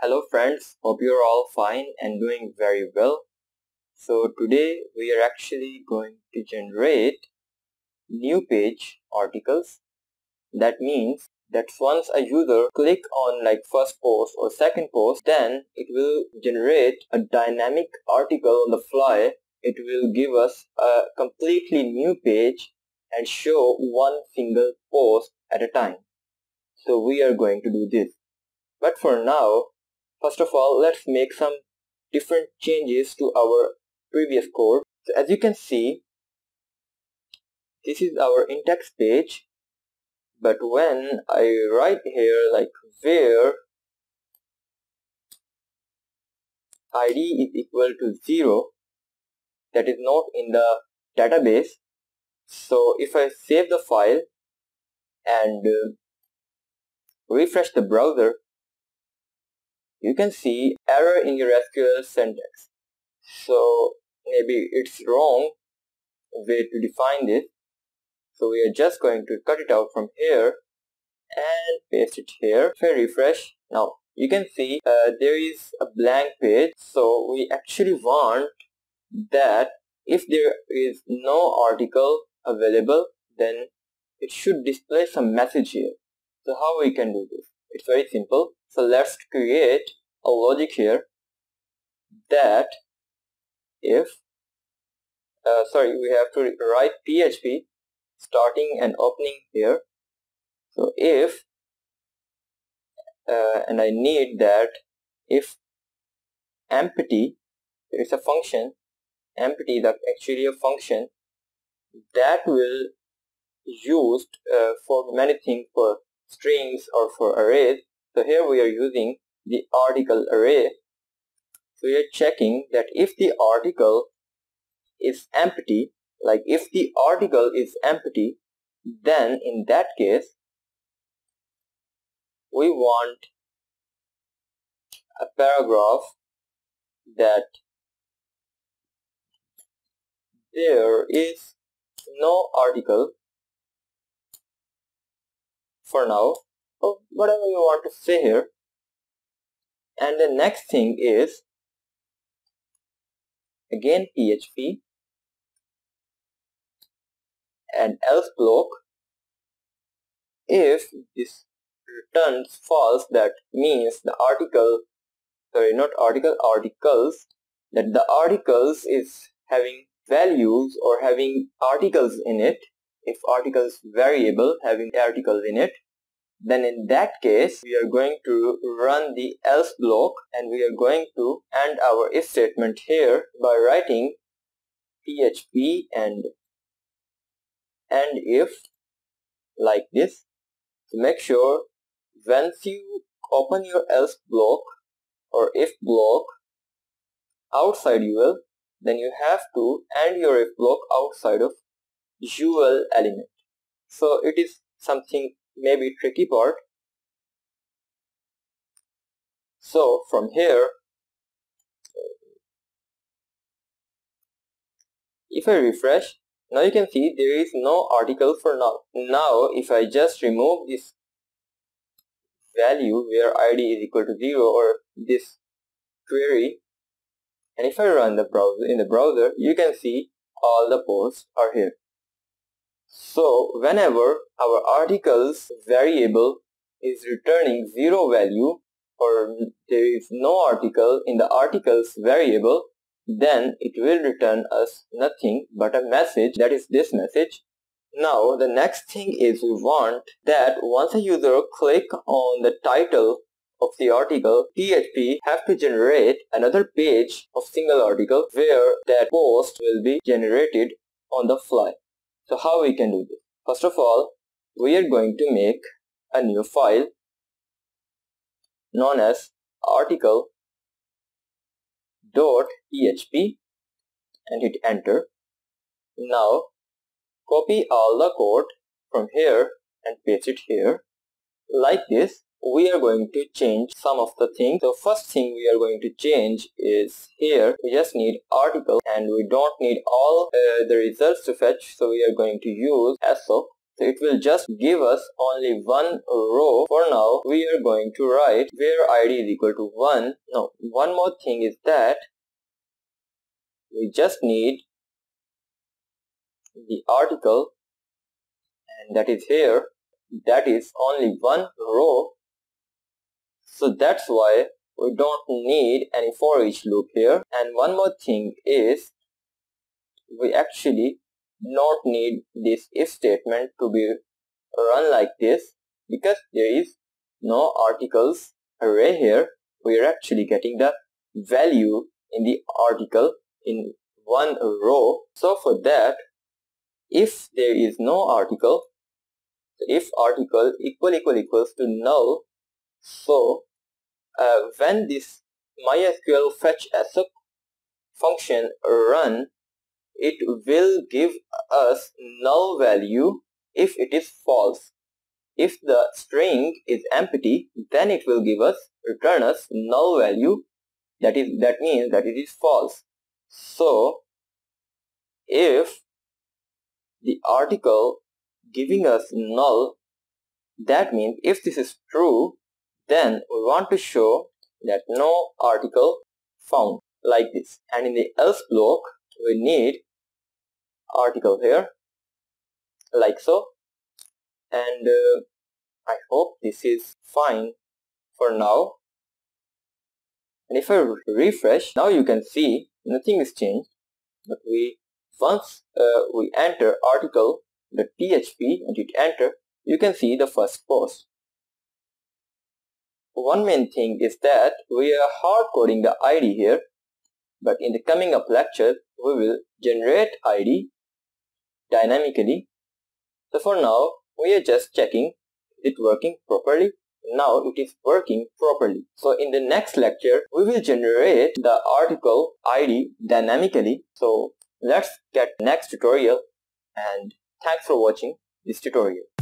Hello friends, hope you're all fine and doing very well. So today we are actually going to generate new page articles. That means that once a user click on like first post or second post, then it will generate a dynamic article on the fly. It will give us a completely new page and show one single post at a time. So we are going to do this. But for now, first of all, let's make some different changes to our previous code. So as you can see, this is our index page, but when I write here like where id is equal to 0, that is not in the database. So if I save the file and refresh the browser, you can see error in your SQL syntax. So maybe it's wrong way to define this. So we are just going to cut it out from here and paste it here. If I refresh, now you can see there is a blank page. So we actually want that if there is no article available, then it should display some message here. So how we can do this? It's very simple. So let's create a logic here that we have to write PHP starting and opening here. So if and I need that if empty, it's a function, empty is actually a function that will used for many things, for strings or for arrays. So here we are using the article array. So we are checking that if the article is empty, like if the article is empty, then in that case we want a paragraph that there is no article for now, or whatever you want to say here. And the next thing is again PHP and else block. If this returns false, that means the articles that the articles is having values or having articles in it. If articles variable having articles in it, then in that case we are going to run the else block, and we are going to end our if statement here by writing PHP and if like this. So make sure once you open your else block or if block outside UL, then you have to end your if block outside of UL element. So it is something maybe tricky part. So from here, if I refresh, now you can see there is no article for now. Now if I just remove this value where id is equal to 0 or this query, and if I run the browser, in the browser you can see all the posts are here. So whenever our articles variable is returning 0 value, or there is no article in the articles variable, then it will return us nothing but a message, that is this message. Now the next thing is we want that once a user click on the title of the article, PHP have to generate another page of single article where that post will be generated on the fly. So how we can do this? First of all, we are going to make a new file known as article.php and hit enter. Now copy all the code from here and paste it here. Like this, we are going to change some of the things. So first thing we are going to change is here we just need article and we don't need all the results to fetch. So we are going to use SO. it will just give us only one row. For now we are going to write where id is equal to 1. Now one more thing is that we just need the article, and that is here, that is only one row, so that's why we don't need any for each loop here. And one more thing is we actually not need this if statement to be run like this, because there is no articles array here. We are actually getting the value in the article in one row. So for that, if there is no article, if article equals to null, so when this MySQL fetch assoc function run, it will give us null value if it is false. If the string is empty, then it will give us, return us null value, that means that it is false. So if the article giving us null, that means if this is true, then we want to show that no article found, like this. And in the else block we need article here, like so. And I hope this is fine for now, and if I refresh now, you can see nothing is changed. But once we enter article.php and hit enter, you can see the first post. One main thing is that we are hard coding the ID here, but in the coming up lecture we will generate ID dynamically. So for now we are just checking is it working properly. Now it is working properly. So in the next lecture we will generate the article ID dynamically. So let's get next tutorial, and thanks for watching this tutorial.